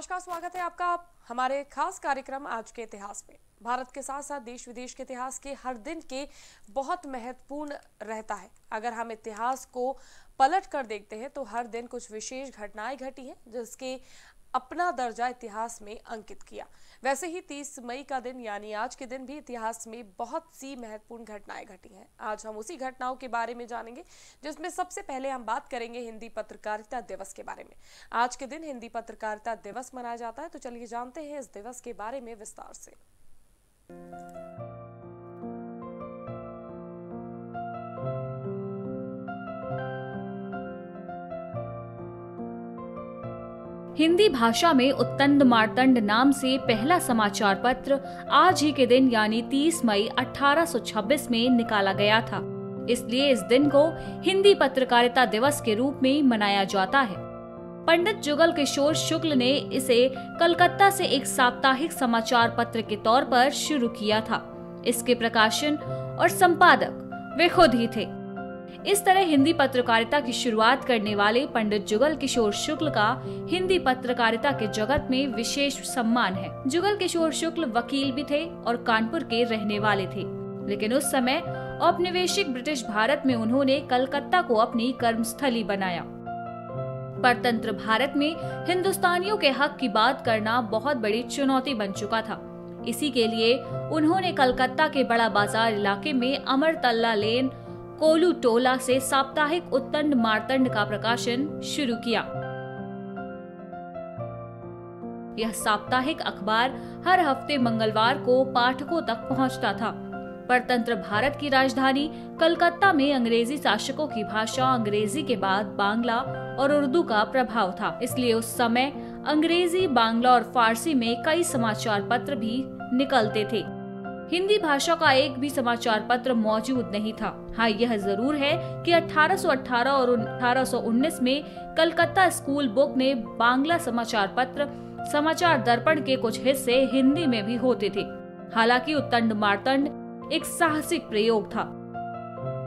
नमस्कार, स्वागत है आपका हमारे खास कार्यक्रम आज के इतिहास में। भारत के साथ साथ देश विदेश के इतिहास के हर दिन के बहुत महत्वपूर्ण रहता है। अगर हम इतिहास को पलट कर देखते हैं तो हर दिन कुछ विशेष घटनाएं घटी हैं जिसके अपना दर्जा इतिहास में अंकित किया। वैसे ही 30 मई का दिन यानी आज के दिन भी इतिहास में बहुत सी महत्वपूर्ण घटनाएं घटी हैं। आज हम उसी घटनाओं के बारे में जानेंगे जिसमें सबसे पहले हम बात करेंगे हिंदी पत्रकारिता दिवस के बारे में। आज के दिन हिंदी पत्रकारिता दिवस मनाया जाता है, तो चलिए जानते हैं इस दिवस के बारे में विस्तार से। हिंदी भाषा में उदंत मार्तंड नाम से पहला समाचार पत्र आज ही के दिन यानी 30 मई 1826 में निकाला गया था, इसलिए इस दिन को हिंदी पत्रकारिता दिवस के रूप में मनाया जाता है। पंडित जुगल किशोर शुक्ल ने इसे कलकत्ता से एक साप्ताहिक समाचार पत्र के तौर पर शुरू किया था। इसके प्रकाशन और संपादक वे खुद ही थे। इस तरह हिंदी पत्रकारिता की शुरुआत करने वाले पंडित जुगल किशोर शुक्ल का हिंदी पत्रकारिता के जगत में विशेष सम्मान है। जुगल किशोर शुक्ल वकील भी थे और कानपुर के रहने वाले थे, लेकिन उस समय औपनिवेशिक ब्रिटिश भारत में उन्होंने कलकत्ता को अपनी कर्मस्थली बनाया। परतंत्र भारत में हिंदुस्तानियों के हक की बात करना बहुत बड़ी चुनौती बन चुका था। इसी के लिए उन्होंने कलकत्ता के बड़ा बाजार इलाके में अमर तल्ला लेन कोलू टोला से साप्ताहिक उदंत मार्तंड का प्रकाशन शुरू किया। यह साप्ताहिक अखबार हर हफ्ते मंगलवार को पाठकों तक पहुंचता था। परतंत्र भारत की राजधानी कलकत्ता में अंग्रेजी शासकों की भाषा अंग्रेजी के बाद बांग्ला और उर्दू का प्रभाव था, इसलिए उस समय अंग्रेजी, बांग्ला और फारसी में कई समाचार पत्र भी निकलते थे। हिंदी भाषा का एक भी समाचार पत्र मौजूद नहीं था। हाँ, यह जरूर है कि 1818 और 1819 में कलकत्ता स्कूल बुक ने बांग्ला समाचार पत्र, समाचार दर्पण के कुछ हिस्से हिंदी में भी होते थे। हालांकि उदंत मार्तंड एक साहसिक प्रयोग था,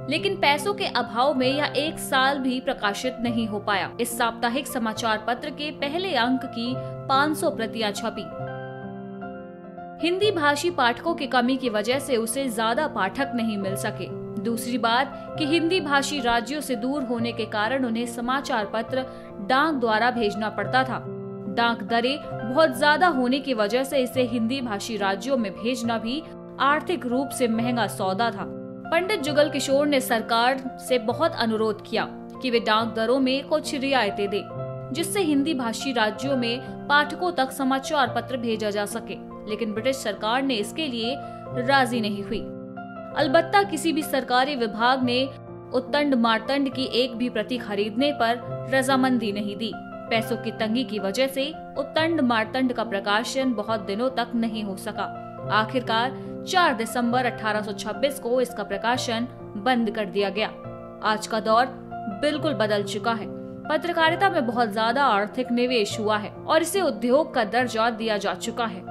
लेकिन पैसों के अभाव में यह एक साल भी प्रकाशित नहीं हो पाया। इस साप्ताहिक समाचार पत्र के पहले अंक की 500 प्रतियां छपी। हिंदी भाषी पाठकों की कमी की वजह से उसे ज्यादा पाठक नहीं मिल सके। दूसरी बात कि हिंदी भाषी राज्यों से दूर होने के कारण उन्हें समाचार पत्र डाक द्वारा भेजना पड़ता था। डाक दरें बहुत ज्यादा होने की वजह से इसे हिंदी भाषी राज्यों में भेजना भी आर्थिक रूप से महंगा सौदा था। पंडित जुगल किशोर ने सरकार से बहुत अनुरोध किया कि वे डाक दरों में कुछ रियायतें दे, जिससे हिंदी भाषी राज्यों में पाठकों तक समाचार पत्र भेजा जा सके, लेकिन ब्रिटिश सरकार ने इसके लिए राजी नहीं हुई। अलबत्ता किसी भी सरकारी विभाग ने उदंत मार्तंड की एक भी प्रति खरीदने पर रजामंदी नहीं दी। पैसों की तंगी की वजह से उदंत मार्तंड का प्रकाशन बहुत दिनों तक नहीं हो सका। आखिरकार 4 दिसंबर 1826 को इसका प्रकाशन बंद कर दिया गया। आज का दौर बिल्कुल बदल चुका है। पत्रकारिता में बहुत ज्यादा आर्थिक निवेश हुआ है और इसे उद्योग का दर्जा दिया जा चुका है।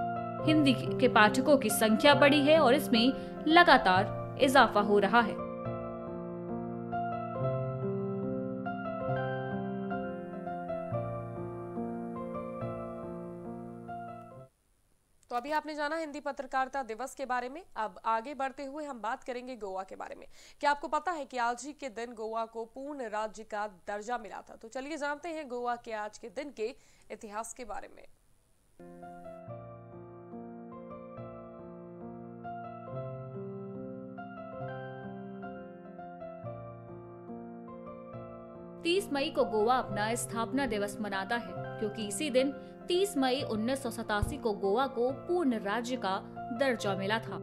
हिंदी के पाठकों की संख्या बढ़ी है और इसमें लगातार इजाफा हो रहा है। तो अभी आपने जाना हिंदी पत्रकारिता दिवस के बारे में। अब आगे बढ़ते हुए हम बात करेंगे गोवा के बारे में। क्या आपको पता है कि आज ही के दिन गोवा को पूर्ण राज्य का दर्जा मिला था? तो चलिए जानते हैं गोवा के आज के दिन के इतिहास के बारे में। तीस मई को गोवा अपना स्थापना दिवस मनाता है, क्योंकि इसी दिन 30 मई 1987 को गोवा को पूर्ण राज्य का दर्जा मिला था।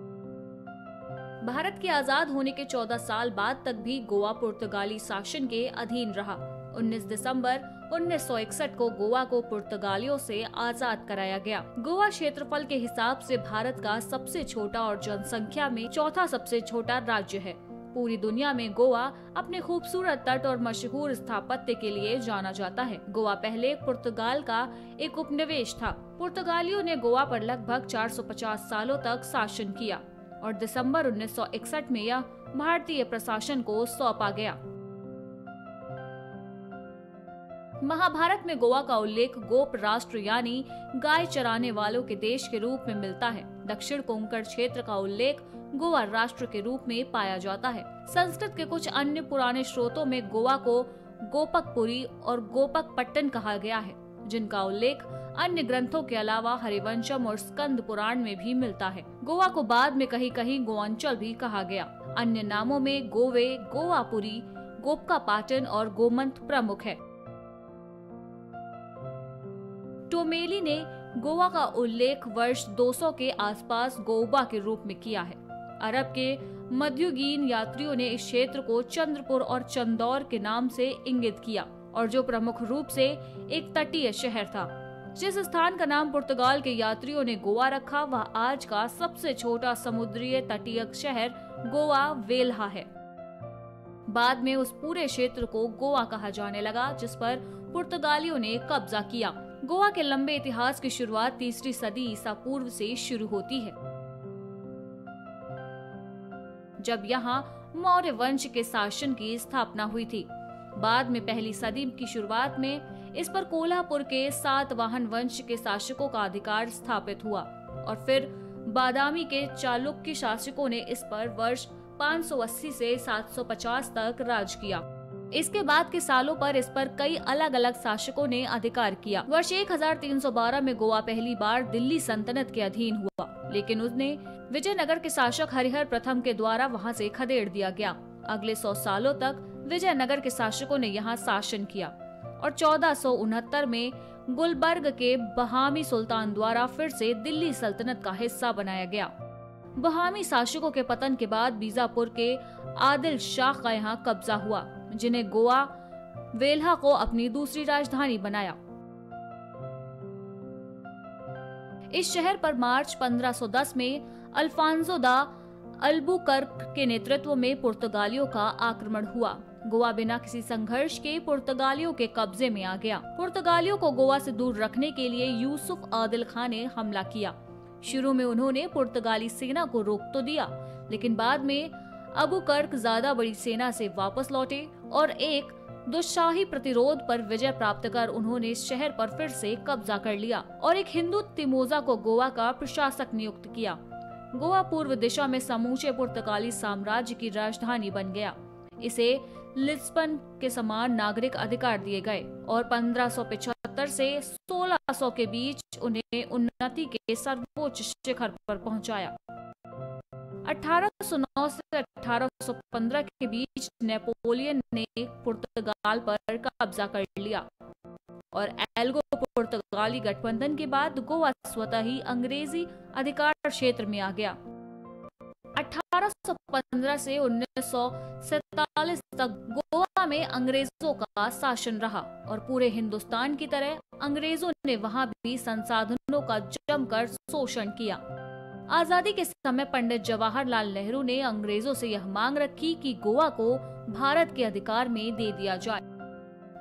भारत के आजाद होने के 14 साल बाद तक भी गोवा पुर्तगाली शासन के अधीन रहा। 19 दिसंबर 1961 को गोवा को पुर्तगालियों से आजाद कराया गया। गोवा क्षेत्रफल के हिसाब से भारत का सबसे छोटा और जनसंख्या में चौथा सबसे छोटा राज्य है। पूरी दुनिया में गोवा अपने खूबसूरत तट और मशहूर स्थापत्य के लिए जाना जाता है। गोवा पहले पुर्तगाल का एक उपनिवेश था। पुर्तगालियों ने गोवा पर लगभग 450 सालों तक शासन किया और दिसंबर 1961 में यह भारतीय प्रशासन को सौंपा गया। महाभारत में गोवा का उल्लेख गोप राष्ट्र यानी गाय चराने वालों के देश के रूप में मिलता है। दक्षिण कोंकण क्षेत्र का उल्लेख गोवा राष्ट्र के रूप में पाया जाता है। संस्कृत के कुछ अन्य पुराने स्रोतों में गोवा को गोपकपुरी और गोपकपट्टन कहा गया है, जिनका उल्लेख अन्य ग्रंथों के अलावा हरिवंशम और स्कंद पुराण में भी मिलता है। गोवा को बाद में कहीं कहीं गोअंचल भी कहा गया। अन्य नामों में गोवे, गोवापुरी, गोपकापाटन और गोमंत प्रमुख है। टोमेली ने गोवा का उल्लेख वर्ष 200 के आसपास गोवा के रूप में किया है। अरब के मध्ययुगीन यात्रियों ने इस क्षेत्र को चंद्रपुर और चंदौर के नाम से इंगित किया और जो प्रमुख रूप से एक तटीय शहर था। जिस स्थान का नाम पुर्तगाल के यात्रियों ने गोवा रखा वह आज का सबसे छोटा समुद्रीय तटीय शहर गोवा वेल्हा है। बाद में उस पूरे क्षेत्र को गोवा कहा जाने लगा जिस पर पुर्तगालियों ने कब्जा किया। गोवा के लंबे इतिहास की शुरुआत 3री सदी ईसा पूर्व से शुरू होती है, जब यहाँ मौर्य वंश के शासन की स्थापना हुई थी। बाद में 1ली सदी की शुरुआत में इस पर कोल्हापुर के सातवाहन वंश के शासकों का अधिकार स्थापित हुआ और फिर बादामी के चालुक्य शासकों ने इस पर वर्ष 580 से 750 तक राज किया। इसके बाद के सालों पर इस पर कई अलग अलग शासकों ने अधिकार किया। वर्ष 1312 में गोवा पहली बार दिल्ली सल्तनत के अधीन हुआ, लेकिन उसने विजयनगर के शासक हरिहर प्रथम के द्वारा वहाँ से खदेड़ दिया गया। अगले 100 सालों तक विजयनगर के शासकों ने यहाँ शासन किया और 1469 में गुलबर्ग के बहामी सुल्तान द्वारा फिर से दिल्ली सल्तनत का हिस्सा बनाया गया। बहामी शासकों के पतन के बाद बीजापुर के आदिल शाह का यहाँ कब्जा हुआ, जिन्हें गोवा वेल्हा को अपनी दूसरी राजधानी बनाया। इस शहर पर मार्च 1510 में अल्फांजो दा अल्बुकर्क के नेतृत्व में पुर्तगालियों का आक्रमण हुआ। गोवा बिना किसी संघर्ष के पुर्तगालियों के कब्जे में आ गया। पुर्तगालियों को गोवा से दूर रखने के लिए यूसुफ आदिल खान ने हमला किया। शुरू में उन्होंने पुर्तगाली सेना को रोक तो दिया, लेकिन बाद में अल्बुकर्क ज्यादा बड़ी सेना से वापस लौटे और एक दुशाही प्रतिरोध पर विजय प्राप्त कर उन्होंने इस शहर पर फिर से कब्जा कर लिया और एक हिंदू तिमोजा को गोवा का प्रशासक नियुक्त किया। गोवा पूर्व दिशा में समूचे पुर्तगाली साम्राज्य की राजधानी बन गया। इसे लिस्बन के समान नागरिक अधिकार दिए गए और 1575 से 1600 के बीच उन्हें उन्नति के सर्वोच्च शिखर पर पहुंचाया। 1809 से 1815 के बीच नेपोलियन ने पुर्तगाल पर कब्जा कर लिया और एल्गो पुर्तगाली गठबंधन के बाद गोवा स्वतः ही अंग्रेजी अधिकार क्षेत्र में आ गया। 1815 से 1947 तक गोवा में अंग्रेजों का शासन रहा और पूरे हिंदुस्तान की तरह अंग्रेजों ने वहां भी संसाधनों का जमकर शोषण किया। आजादी के समय पंडित जवाहरलाल नेहरू ने अंग्रेजों से यह मांग रखी कि गोवा को भारत के अधिकार में दे दिया जाए।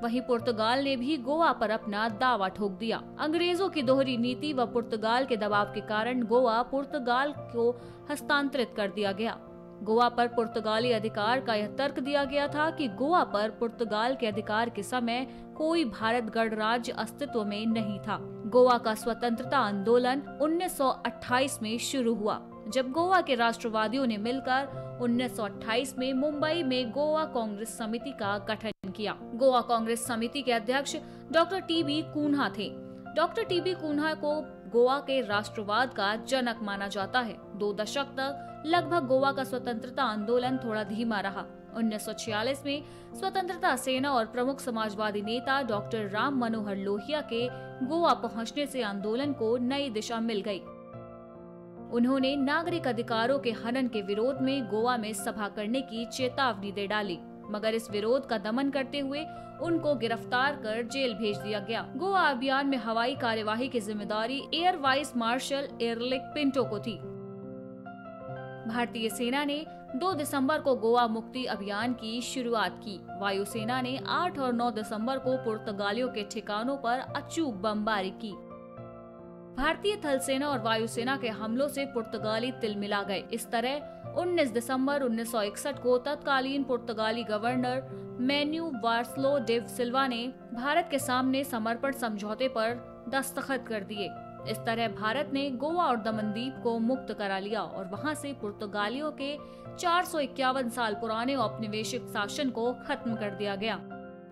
वहीं पुर्तगाल ने भी गोवा पर अपना दावा ठोक दिया। अंग्रेजों की दोहरी नीति व पुर्तगाल के दबाव के कारण गोवा पुर्तगाल को हस्तांतरित कर दिया गया। गोवा पर पुर्तगाली अधिकार का यह तर्क दिया गया था कि गोवा पर पुर्तगाल के अधिकार के समय कोई भारत गणराज्य अस्तित्व में नहीं था। गोवा का स्वतंत्रता आंदोलन 1928 में शुरू हुआ, जब गोवा के राष्ट्रवादियों ने मिलकर 1928 में मुंबई में गोवा कांग्रेस समिति का गठन किया। गोवा कांग्रेस समिति के अध्यक्ष डॉ टीबी कुन्हा थे। डॉ टीबी कुन्हा को गोवा के राष्ट्रवाद का जनक माना जाता है। 2 दशक तक लगभग गोवा का स्वतंत्रता आंदोलन थोड़ा धीमा रहा। 1946 में स्वतंत्रता सेना और प्रमुख समाजवादी नेता डॉ राम मनोहर लोहिया के गोवा पहुँचने से आंदोलन को नई दिशा मिल गयी। उन्होंने नागरिक अधिकारों के हनन के विरोध में गोवा में सभा करने की चेतावनी दे डाली, मगर इस विरोध का दमन करते हुए उनको गिरफ्तार कर जेल भेज दिया गया। गोवा अभियान में हवाई कार्यवाही की जिम्मेदारी air vice marshal Erlic Pinto को थी। भारतीय सेना ने 2 दिसंबर को गोवा मुक्ति अभियान की शुरुआत की। वायुसेना ने 8 और 9 दिसंबर को पुर्तगालियों के ठिकानों पर अचूक बमबारी की। भारतीय थल सेना और वायुसेना के हमलों से पुर्तगाली तिलमिला गए। इस तरह 19 दिसंबर 1961 को तत्कालीन पुर्तगाली governor Manuel Vassalo de Silva ने भारत के सामने समर्पण समझौते पर दस्तखत कर दिए। इस तरह भारत ने गोवा और दमनदीप को मुक्त करा लिया और वहां से पुर्तगालियों के 451 साल पुराने औपनिवेशिक शासन को खत्म कर दिया गया।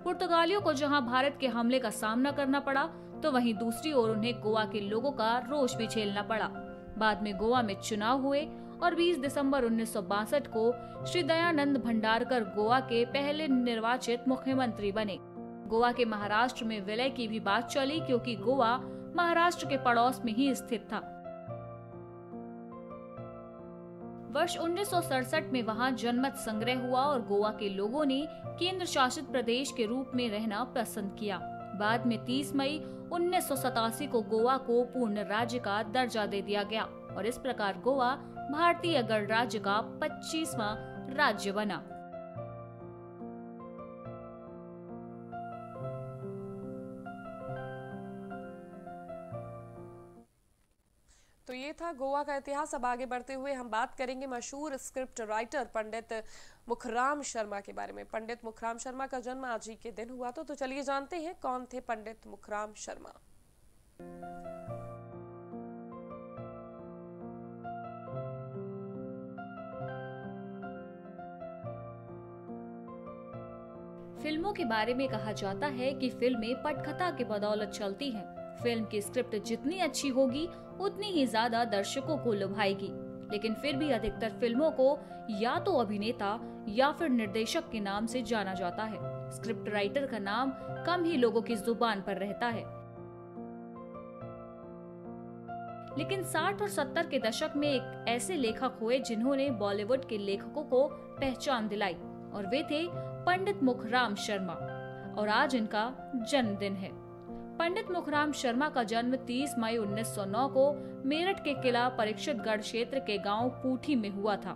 पुर्तगालियों को जहां भारत के हमले का सामना करना पड़ा तो वहीं दूसरी ओर उन्हें गोवा के लोगों का रोष भी झेलना पड़ा। बाद में गोवा में चुनाव हुए और 20 दिसंबर 1962 को श्री दयानंद भंडारकर गोवा के पहले निर्वाचित मुख्यमंत्री बने। गोवा के महाराष्ट्र में विलय की भी बात चली क्योंकि गोवा महाराष्ट्र के पड़ोस में ही स्थित था। वर्ष 1967 में वहां जनमत संग्रह हुआ और गोवा के लोगों ने केंद्र शासित प्रदेश के रूप में रहना पसंद किया। बाद में 30 मई 1987 को गोवा को पूर्ण राज्य का दर्जा दे दिया गया और इस प्रकार गोवा भारतीय गणराज्य का 25वां राज्य बना। तो ये था गोवा का इतिहास। अब आगे बढ़ते हुए हम बात करेंगे मशहूर स्क्रिप्ट राइटर पंडित मुखराम शर्मा के बारे में। पंडित मुखराम शर्मा का जन्म आज ही के दिन हुआ तो चलिए जानते हैं कौन थे पंडित मुखराम शर्मा। फिल्मों के बारे में कहा जाता है कि फिल्में पटकथा के बदौलत चलती हैं। फिल्म की स्क्रिप्ट जितनी अच्छी होगी उतनी ही ज्यादा दर्शकों को लुभाएगी, लेकिन फिर भी अधिकतर फिल्मों को या तो अभिनेता या फिर निर्देशक के नाम से जाना जाता है। स्क्रिप्ट राइटर का नाम कम ही लोगों की जुबान पर रहता है, लेकिन 60 और 70 के दशक में एक ऐसे लेखक हुए जिन्होंने बॉलीवुड के लेखकों को पहचान दिलाई और वे थे पंडित मुखराम शर्मा और आज इनका जन्मदिन है। पंडित मुखराम शर्मा का जन्म 30 मई 1909 को मेरठ के किला परीक्षितगढ़ क्षेत्र के गांव पूठी में हुआ था।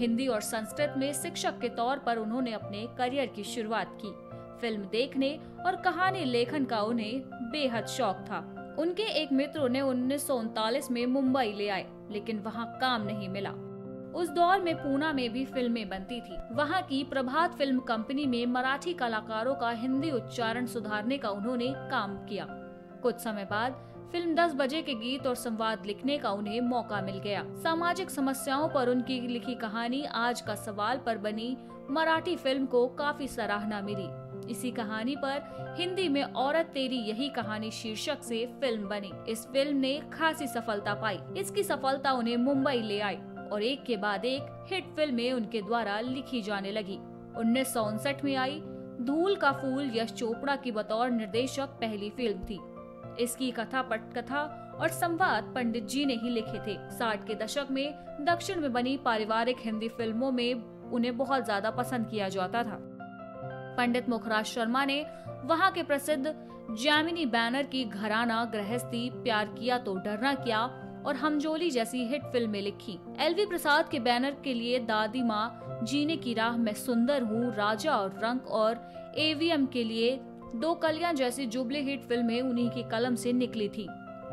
हिंदी और संस्कृत में शिक्षक के तौर पर उन्होंने अपने करियर की शुरुआत की। फिल्म देखने और कहानी लेखन का उन्हें बेहद शौक था। उनके एक मित्र ने 1939 में मुंबई ले आए, लेकिन वहां काम नहीं मिला। उस दौर में पूना में भी फिल्में बनती थी। वहाँ की प्रभात फिल्म कंपनी में मराठी कलाकारों का हिंदी उच्चारण सुधारने का उन्होंने काम किया। कुछ समय बाद फिल्म 10 बजे के गीत और संवाद लिखने का उन्हें मौका मिल गया। सामाजिक समस्याओं पर उनकी लिखी कहानी आज का सवाल पर बनी मराठी फिल्म को काफी सराहना मिली। इसी कहानी पर हिंदी में औरत तेरी यही कहानी शीर्षक से फिल्म बनी। इस फिल्म ने खासी सफलता पाई। इसकी सफलता उन्हें मुंबई ले आई और एक के बाद एक हिट फिल्में उनके द्वारा लिखी जाने लगी। 1959 में आई धूल का फूल यश चोपड़ा की बतौर निर्देशक पहली फिल्म थी। इसकी कथा पटकथा और संवाद पंडित जी ने ही लिखे थे। 60 के दशक में दक्षिण में बनी पारिवारिक हिंदी फिल्मों में उन्हें बहुत ज्यादा पसंद किया जाता था। पंडित मुखराम शर्मा ने वहां के प्रसिद्ध जैमिनी बैनर की घराना, गृहस्थी, प्यार किया तो डरना क्या और हमजोली जैसी हिट फिल्में लिखी। एलवी प्रसाद के बैनर के लिए दादी माँ, जीने की राह में सुंदर हूँ, राजा और रंक और एवीएम के लिए दो कलियां जैसी जुबली हिट फिल्में उन्हीं की कलम से निकली थी।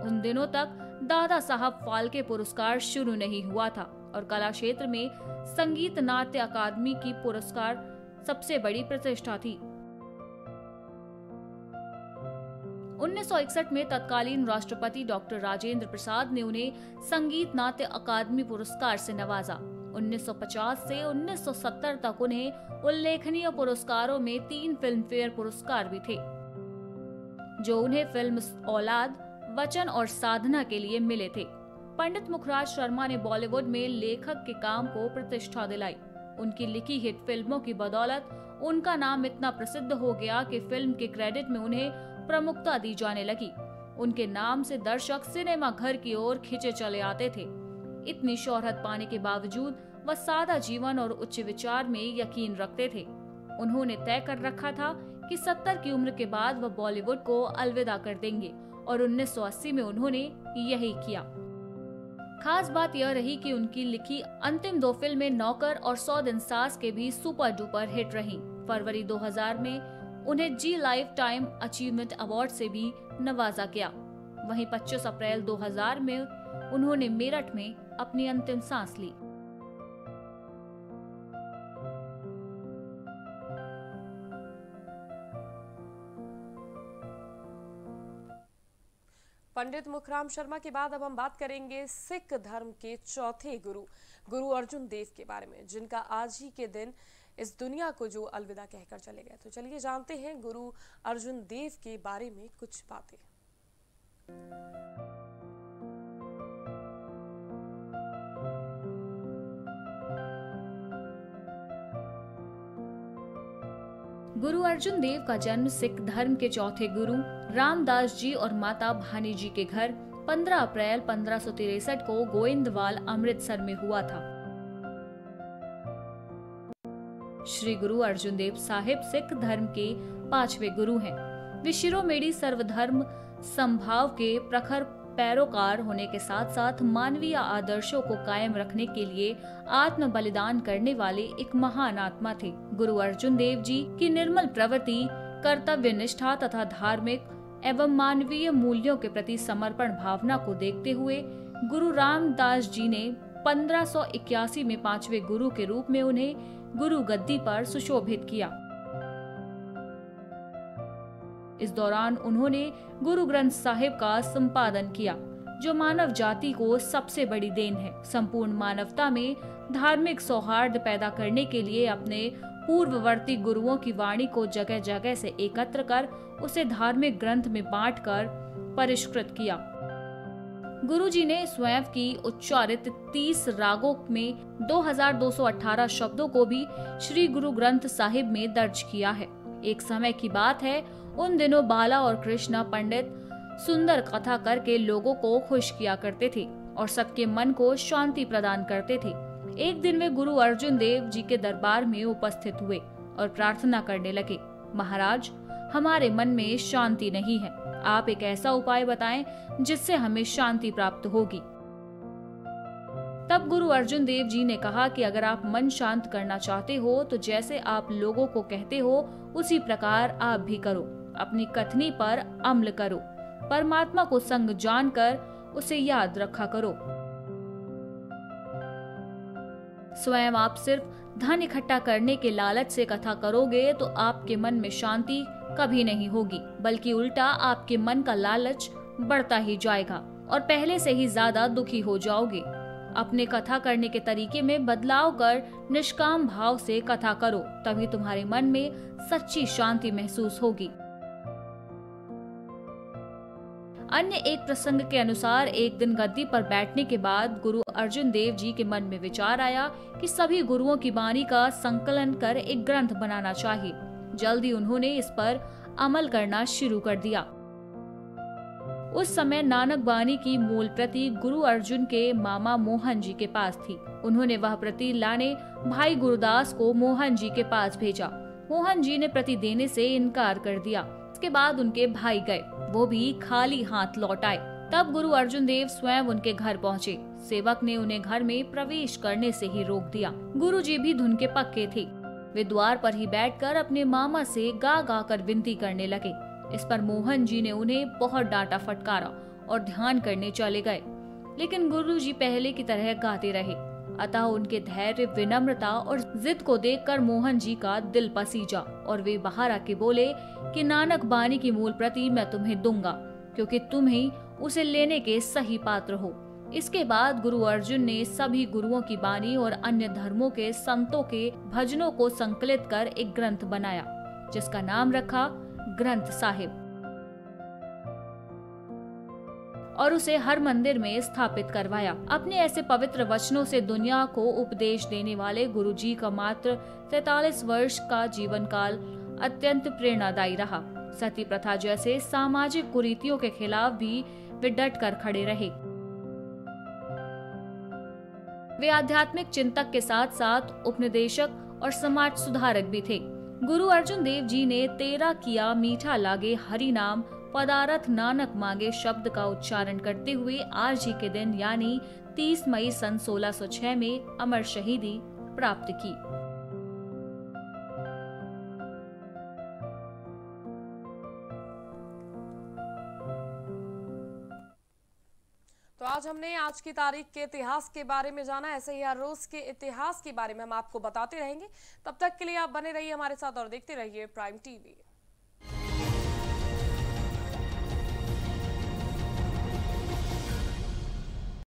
उन दिनों तक दादा साहब फाल्के पुरस्कार शुरू नहीं हुआ था और कला क्षेत्र में संगीत नाट्य अकादमी की पुरस्कार सबसे बड़ी प्रतिष्ठा थी। 1961 में तत्कालीन राष्ट्रपति डॉ राजेंद्र प्रसाद ने उन्हें संगीत नाट्य अकादमी पुरस्कार से नवाजा। 1950 से 1970 तक उन्हें उल्लेखनीय पुरस्कारों में 3 फिल्मफेयर पुरस्कार भी थे, जो उन्हें फिल्म औलाद, वचन और साधना के लिए मिले थे। पंडित मुखराम शर्मा ने बॉलीवुड में लेखक के काम को प्रतिष्ठा दिलाई। उनकी लिखी हिट फिल्मों की बदौलत उनका नाम इतना प्रसिद्ध हो गया कि फिल्म के क्रेडिट में उन्हें प्रमुखता दी जाने लगी। उनके नाम से दर्शक सिनेमा घर की ओर खींचे चले आते थे। इतनी शोहरत पाने के बावजूद वह सादा जीवन और उच्च विचार में यकीन रखते थे। उन्होंने तय कर रखा था कि 70 की उम्र के बाद वह बॉलीवुड को अलविदा कर देंगे और 1980 में उन्होंने यही किया। खास बात यह रही कि उनकी लिखी अंतिम 2 फिल्में नौकर और 100 दिन सास के भी सुपर डुपर हिट रही। फरवरी 2000 में उन्हें Zee life time achievement award से भी नवाजा गया। वहीं 25 अप्रैल 2000 में उन्होंने मेरठ में अपनी अंतिम सांस ली। पंडित मुखराम शर्मा के बाद अब हम बात करेंगे सिख धर्म के चौथे गुरु गुरु अर्जुन देव के बारे में, जिनका आज ही के दिन इस दुनिया को जो अलविदा कहकर चले गए। तो चलिए जानते हैं गुरु अर्जुन देव के बारे में कुछ बातें। गुरु अर्जुन देव का जन्म सिख धर्म के चौथे गुरु रामदास जी और माता भानी जी के घर 15 अप्रैल 1563 को गोविंदवाल अमृतसर में हुआ था। श्री गुरु अर्जुन देव साहिब सिख धर्म के 5वें गुरु हैं। वे शिरोमेड़ी सर्वधर्म संभाव के प्रखर पैरोकार होने के साथ साथ मानवीय आदर्शों को कायम रखने के लिए आत्म बलिदान करने वाले एक महान आत्मा थे। गुरु अर्जुन देव जी की निर्मल प्रवृत्ति, कर्तव्य निष्ठा तथा धार्मिक एवं मानवीय मूल्यों के प्रति समर्पण भावना को देखते हुए गुरु रामदास जी ने 1581 में 5वें गुरु के रूप में उन्हें गुरु गद्दी पर सुशोभित किया। इस दौरान उन्होंने गुरु ग्रंथ साहिब का संपादन किया, जो मानव जाति को सबसे बड़ी देन है। संपूर्ण मानवता में धार्मिक सौहार्द पैदा करने के लिए अपने पूर्ववर्ती गुरुओं की वाणी को जगह जगह से एकत्र कर उसे धार्मिक ग्रंथ में बांटकर परिष्कृत किया। गुरुजी ने स्वयं की उच्चारित 30 रागों में 2218 शब्दों को भी श्री गुरु ग्रंथ साहिब में दर्ज किया है। एक समय की बात है, उन दिनों बाला और कृष्णा पंडित सुंदर कथा करके लोगों को खुश किया करते थे और सबके मन को शांति प्रदान करते थे। एक दिन वे गुरु अर्जुन देव जी के दरबार में उपस्थित हुए और प्रार्थना करने लगे, महाराज हमारे मन में शांति नहीं है, आप एक ऐसा उपाय बताएं जिससे हमें शांति प्राप्त होगी। तब गुरु अर्जुन देव जी ने कहा कि अगर आप मन शांत करना चाहते हो तो जैसे आप लोगों को कहते हो उसी प्रकार आप भी करो, अपनी कथनी पर अमल करो, परमात्मा को संग जानकर उसे याद रखा करो। स्वयं आप सिर्फ धन इकट्ठा करने के लालच से कथा करोगे तो आपके मन में शांति कभी नहीं होगी, बल्कि उल्टा आपके मन का लालच बढ़ता ही जाएगा और पहले से ही ज्यादा दुखी हो जाओगे। अपने कथा करने के तरीके में बदलाव कर निष्काम भाव से कथा करो, तभी तुम्हारे मन में सच्ची शांति महसूस होगी। अन्य एक प्रसंग के अनुसार एक दिन गद्दी पर बैठने के बाद गुरु अर्जुन देव जी के मन में विचार आया कि सभी गुरुओं की वाणी का संकलन कर एक ग्रंथ बनाना चाहिए। जल्दी उन्होंने इस पर अमल करना शुरू कर दिया। उस समय नानक वाणी की मूल प्रति गुरु अर्जुन के मामा मोहन जी के पास थी। उन्होंने वह प्रति लाने भाई गुरुदास को मोहन जी के पास भेजा। मोहन जी ने प्रति देने से इनकार कर दिया। इसके बाद उनके भाई गए, वो भी खाली हाथ लौट आए। तब गुरु अर्जुन देव स्वयं उनके घर पहुँचे। सेवक ने उन्हें घर में प्रवेश करने से ही रोक दिया। गुरु जी भी धुन के पक्के थे, वे द्वार पर ही बैठकर अपने मामा से गा गा कर विनती करने लगे। इस पर मोहन जी ने उन्हें बहुत डांटा फटकारा और ध्यान करने चले गए, लेकिन गुरु जी पहले की तरह गाते रहे। अतः उनके धैर्य, विनम्रता और जिद को देखकर मोहन जी का दिल पसीजा और वे बाहर आके बोले कि नानक बानी की मूल प्रति मैं तुम्हें दूंगा, क्योंकि तुम ही उसे लेने के सही पात्र हो। इसके बाद गुरु अर्जुन ने सभी गुरुओं की बानी और अन्य धर्मों के संतों के भजनों को संकलित कर एक ग्रंथ बनाया, जिसका नाम रखा ग्रंथ साहिब और उसे हर मंदिर में स्थापित करवाया। अपने ऐसे पवित्र वचनों से दुनिया को उपदेश देने वाले गुरु जी का मात्र 43 वर्ष का जीवन काल अत्यंत प्रेरणादायी रहा। सती प्रथा जैसे सामाजिक कुरीतियों के खिलाफ भी वे डट कर खड़े रहे। वे आध्यात्मिक चिंतक के साथ साथ उपनिदेशक और समाज सुधारक भी थे। गुरु अर्जुन देव जी ने तेरा किया मीठा लागे हरि नाम पदारथ नानक मांगे शब्द का उच्चारण करते हुए आज ही के दिन यानी 30 मई सन 1606 में अमर शहीदी प्राप्त की। आज हमने आज की तारीख के इतिहास के बारे में जाना, ऐसे ही हर रोज के इतिहास के बारे में हम आपको बताते रहेंगे। तब तक के लिए आप बने रहिए हमारे साथ और देखते रहिए प्राइम टीवी।